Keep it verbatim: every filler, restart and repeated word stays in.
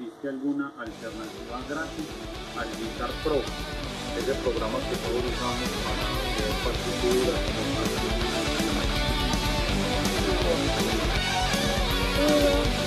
existe alguna alternativa gratis al Guitar Pro, ese programa que todos usamos para hacer partituras, para hacer partituras.